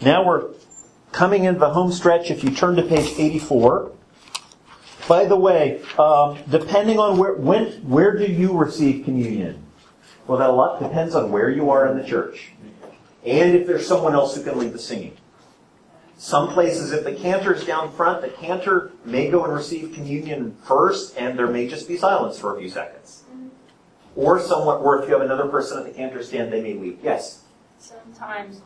Now we're coming into the home stretch if you turn to page 84. By the way, depending on where do you receive communion? Well, that a lot depends on where you are in the church. And if there's someone else who can lead the singing. Some places, if the cantor is down front, the cantor may go and receive communion first, and there may just be silence for a few seconds. Or if you have another person at the cantor stand, they may leave. Yes? Sometimes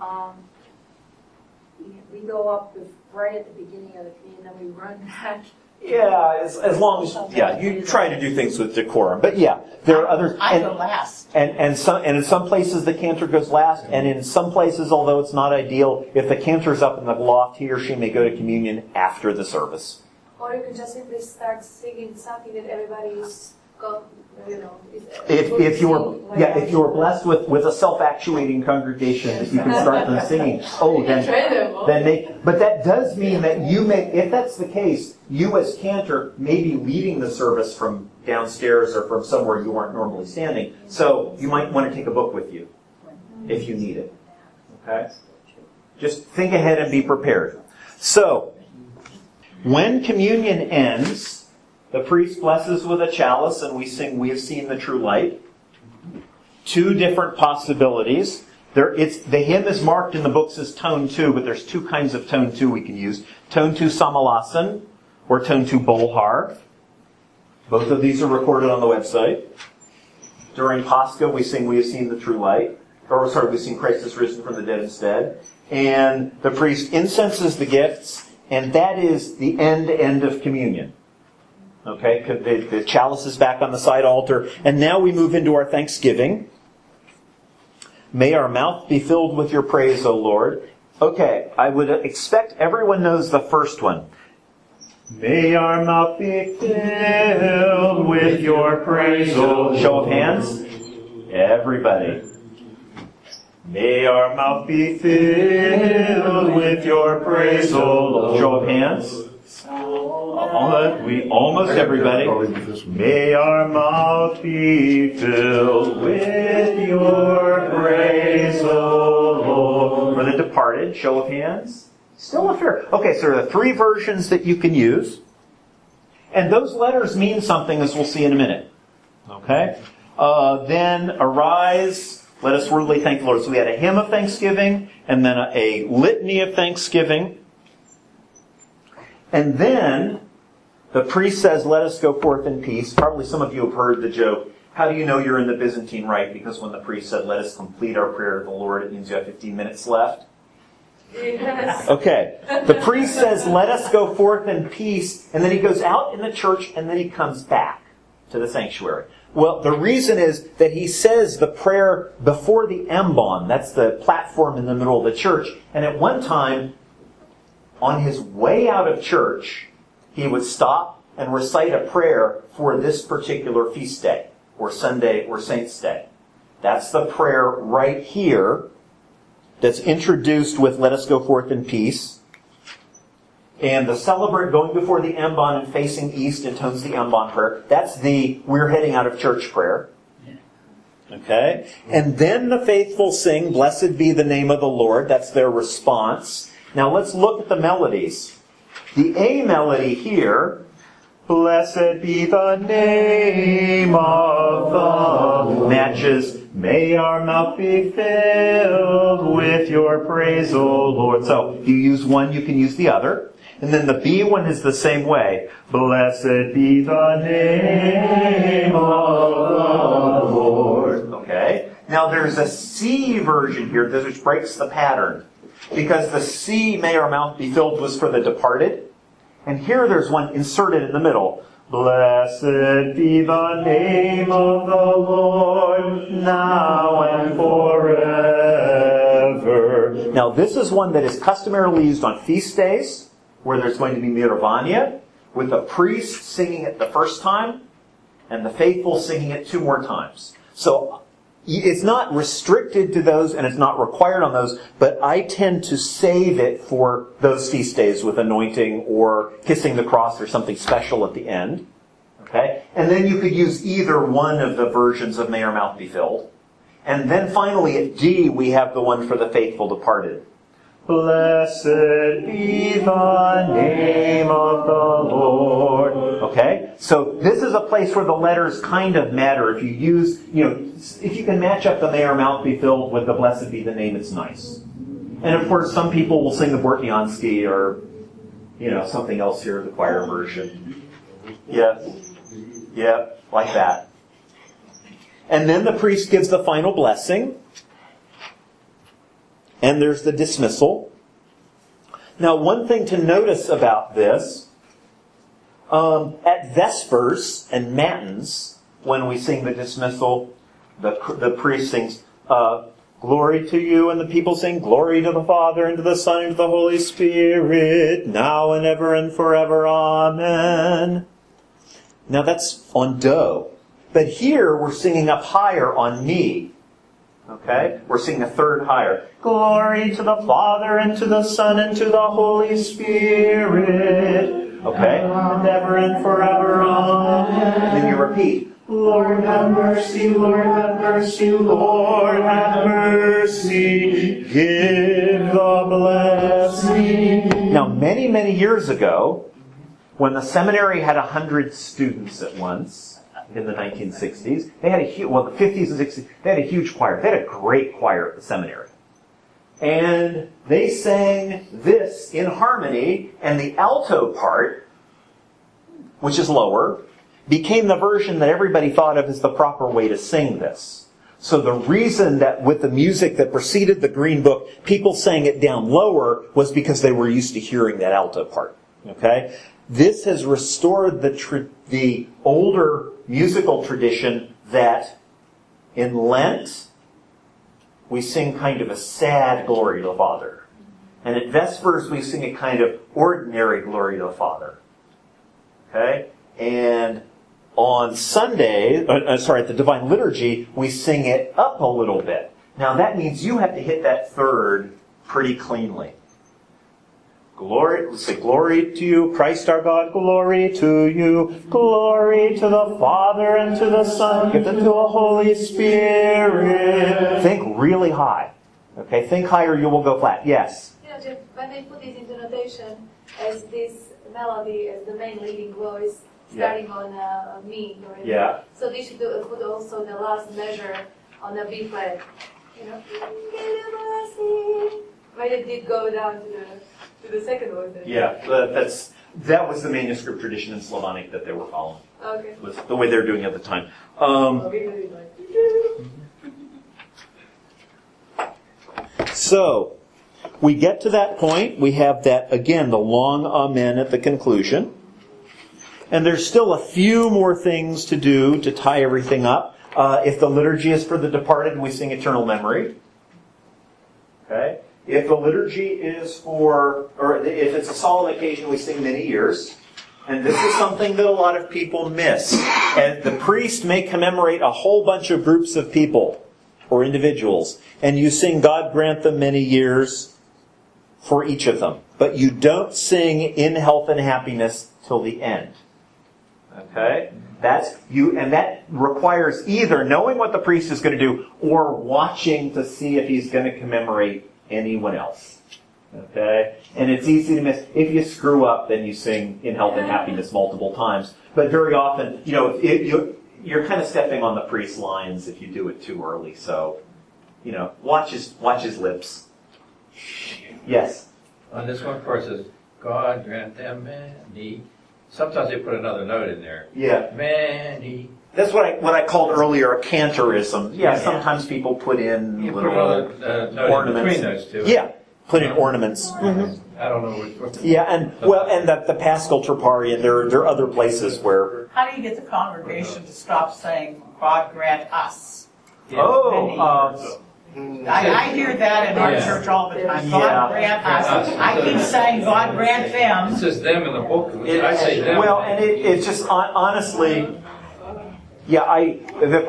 we go up right at the beginning of the communion, and then we run back. Yeah, as long as you try to do things with decorum, but yeah, there are others. I go last, and in some places the cantor goes last, and in some places, although it's not ideal, if the cantor's up in the loft, he or she may go to communion after the service. Or you could just simply start singing something that everybody's got, you know. If you were blessed with a self-actuating congregation that you can start them singing, but that does mean that you may, if that's the case. You as cantor may be leading the service from downstairs or from somewhere you aren't normally standing. So you might want to take a book with you if you need it. Okay? Just think ahead and be prepared. So, when communion ends, the priest blesses with a chalice and we sing, "We have seen the true light." Two different possibilities. The hymn is marked in the books as tone 2, but there's two kinds of tone 2 we can use. Tone 2 Samalasan, or tone 2 Bolhar. Both of these are recorded on the website. During Pascha, we sing "We have seen the true light." We sing "Christ is risen from the dead" instead. And the priest incenses the gifts, and that is the end of communion. Okay, the chalice is back on the side altar. And now we move into our thanksgiving. May our mouth be filled with your praise, O Lord. Okay, I would expect everyone knows the first one. May our mouth be filled with your praise, O Lord. Show of hands. Everybody. May our mouth be filled with your praise, O Lord. Show of hands. Almost everybody. May our mouth be filled with your praise, O Lord. For the departed, show of hands. Still a fair. Okay, so there are three versions that you can use. And those letters mean something, as we'll see in a minute. Okay? Then arise, let us worthily thank the Lord. So we had a hymn of thanksgiving, and then a litany of thanksgiving. And then the priest says, "Let us go forth in peace." Probably some of you have heard the joke. How do you know you're in the Byzantine Rite? Because when the priest said, "Let us complete our prayer to the Lord," it means you have 15 minutes left. Yes. Okay. The priest says, "Let us go forth in peace," and then he goes out in the church, and then he comes back to the sanctuary. Well, the reason is that he says the prayer before the ambon. That's the platform in the middle of the church. And at one time, on his way out of church, he would stop and recite a prayer for this particular feast day, or Sunday, or Saint's Day. That's the prayer right here that's introduced with "Let us go forth in peace." And the celebrant going before the ambon and facing east intones the ambon prayer. That's the "We're heading out of church" prayer. Okay? And then the faithful sing, "Blessed be the name of the Lord." That's their response. Now let's look at the melodies. The A melody here, "Blessed be the name of the Lord," matches "May our mouth be filled with your praise, O Lord." So if you use one, you can use the other. And then the B one is the same way. "Blessed be the name of the Lord." Okay. Now there's a C version here, which breaks the pattern. Because the C, "May our mouth be filled," was for the departed. And here there's one inserted in the middle. "Blessed be the name of the Lord, now and forever." Now this is one that is customarily used on feast days, where there's going to be Mirvanya, with the priest singing it the first time, and the faithful singing it 2 more times. So it's not restricted to those, and it's not required on those, but I tend to save it for those feast days with anointing or kissing the cross or something special at the end. Okay? And then you could use either one of the versions of "May our mouth be filled." And then finally at D, we have the one for the faithful departed. Blessed be the name of the Lord. Okay? So this is a place where the letters kind of matter. If you use, if you can match up the may or mouth be filled with the blessed be the name, it's nice. And of course, some people will sing the Bortnianski or, something else here, the choir version. Yeah, like that. And then the priest gives the final blessing. And there's the dismissal. Now, one thing to notice about this, at Vespers and Matins, when we sing the dismissal, the priest sings, Glory to you, and the people sing, Glory to the Father, and to the Son, and to the Holy Spirit, now and ever and forever, Amen. Now, that's on do. But here, we're singing up higher on mi. Okay? We're singing a third higher. Glory to the Father, and to the Son, and to the Holy Spirit. Okay? And ever and forever. Amen. And then you repeat. Lord have mercy, Lord have mercy, Lord have mercy. Give the blessing. Now, many, many years ago, when the seminary had 100 students at once, in the 1960s, they had a huge, well, the 50s and 60s, they had a huge choir. They had a great choir at the seminary. And they sang this in harmony, and the alto part, which is lower, became the version that everybody thought of as the proper way to sing this. So the reason that with the music that preceded the Green Book, people sang it down lower was because they were used to hearing that alto part. Okay? This has restored the older musical tradition that in Lent we sing kind of a sad Glory to the Father. And at Vespers we sing a kind of ordinary Glory to the Father. Okay? And on Sunday, at the Divine Liturgy, we sing it up a little bit. Now that means you have to hit that third pretty cleanly. Glory, let's say, glory to you, Christ our God, glory to you, glory to the Father and to the Son and to the Holy Spirit. Think really high. Okay, think higher, you will go flat. Yes? When they put it into notation as this melody, as the main leading voice, starting on mi, right? Yeah. So they should put also the last measure on the B flat. But it did go down to the second one. Then. Yeah, that was the manuscript tradition in Slavonic that they were following. Okay. Was the way they were doing it at the time. So, we get to that point. We have that, again, the long amen at the conclusion. And there's still a few more things to do to tie everything up. If the liturgy is for the departed, we sing eternal memory. Okay? If the liturgy is for, or if it's a solemn occasion, we sing many years. And this is something that a lot of people miss. And the priest may commemorate a whole bunch of groups of people or individuals. And you sing, God grant them many years for each of them. But you don't sing in health and happiness till the end. Okay? And that requires either knowing what the priest is going to do or watching to see if he's going to commemorate anyone else. Okay? And it's easy to miss. If you screw up, then you sing in health and happiness multiple times. But very often, you're kind of stepping on the priest's lines if you do it too early. So, watch his lips. Yes? On this one part, it says, God grant them many. Sometimes they put another note in there. Yeah. Many. That's what I called earlier a cantorism. Yeah, sometimes people put in ornaments. Between those two. Yeah, put in ornaments. Mm-hmm. I don't know which. Yeah, and the Paschal Troparion. There are other places where. How do you get the congregation to stop saying "God grant us"? Yeah. I hear that in our church all the time. God grant us. I keep saying God grant them. It says them in the book. I say them. Well, and it's just honestly. Yeah, the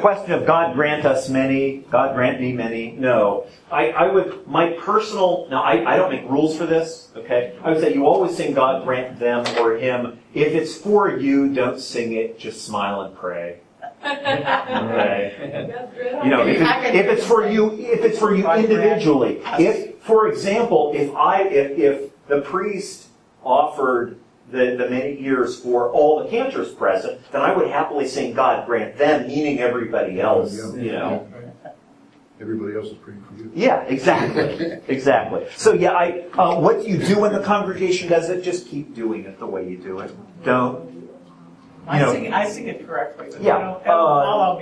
question of God grant us many, God grant me many, no. I don't make rules for this, okay? I would say you always sing God grant them or him. If it's for you, don't sing it, just smile and pray. Okay? If it's for you individually, if For example, if the priest offered the many ears for all the cantors present, then I would happily sing God Grant Them, meaning everybody else, you know. Everybody else is praying for you. Yeah, exactly, exactly. So yeah, what you do when the congregation does it, just keep doing it the way you do it. Don't. I sing it correctly. But yeah.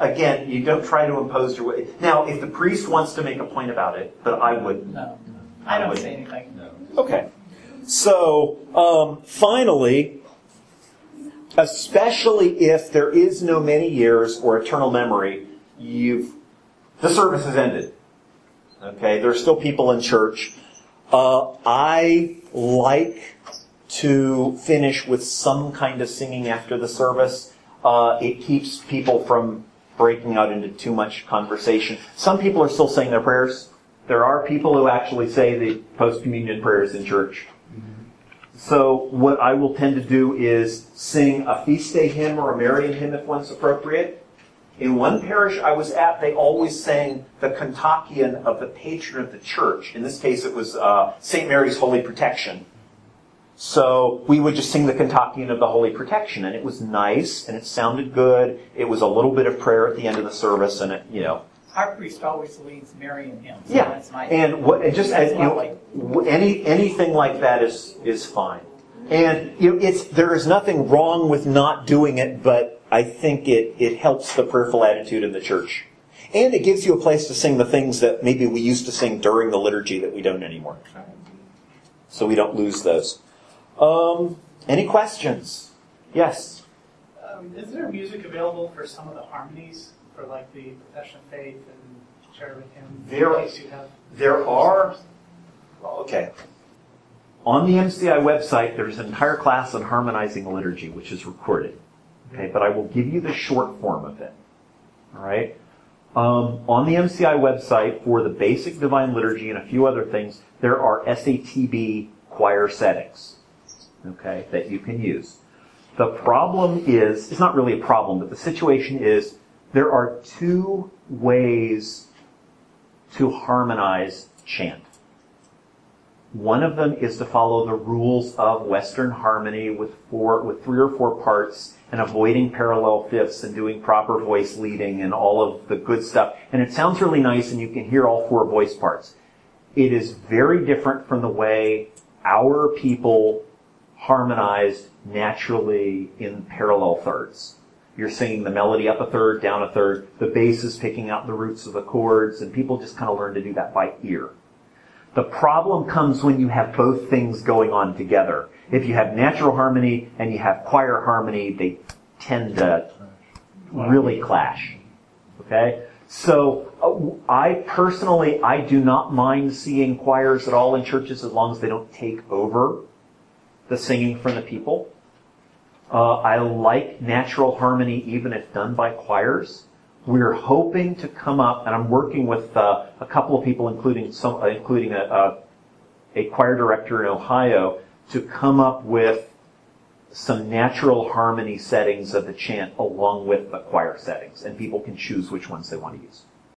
Again, you don't try to impose your way. Now, if the priest wants to make a point about it, but I wouldn't. No, I don't say anything. No. Okay. So, finally, especially if there is no many years or eternal memory, the service has ended. Okay, there's still people in church. I like to finish with some kind of singing after the service. It keeps people from breaking out into too much conversation. Some people are still saying their prayers. There are people who actually say the post-communion prayers in church. Mm-hmm. So what I will tend to do is sing a feast day hymn or a Marian hymn if one's appropriate. In one parish I was at, they always sang the Kontakion of the patron of the church. In this case, it was St. Mary's Holy Protection. So we would just sing the Kontakion of the Holy Protection, and it was nice, and it sounded good. It was a little bit of prayer at the end of the service, and it. Our priest always leads Marian hymns. Yeah, so that's nice. Anything like that is fine. And there is nothing wrong with not doing it, but I think it helps the prayerful attitude in the church, and it gives you a place to sing the things that maybe we used to sing during the liturgy that we don't anymore. So we don't lose those. Any questions? Yes? Is there music available for some of the harmonies, for like the Profession of Faith and Cherubim hymns? Okay. On the MCI website, there's an entire class on harmonizing liturgy, which is recorded. Okay, but I will give you the short form of it. All right? On the MCI website, for the basic Divine Liturgy and a few other things, there are SATB choir settings. Okay, that you can use. The problem is, it's not really a problem, but the situation is, there are two ways to harmonize chant. One of them is to follow the rules of Western harmony with 3 or 4 parts and avoiding parallel fifths and doing proper voice leading and all of the good stuff. And it sounds really nice and you can hear all 4 voice parts. It is very different from the way our people harmonized naturally in parallel thirds. You're singing the melody up a third, down a third. The bass is picking out the roots of the chords, and people just kind of learn to do that by ear. The problem comes when you have both things going on together. If you have natural harmony and you have choir harmony, they tend to really clash. Okay? So I do not mind seeing choirs at all in churches as long as they don't take over the singing from the people. I like natural harmony even if done by choirs. We're hoping to come up, and I'm working with a couple of people, including a choir director in Ohio, to come up with some natural harmony settings of the chant along with the choir settings, and people can choose which ones they want to use.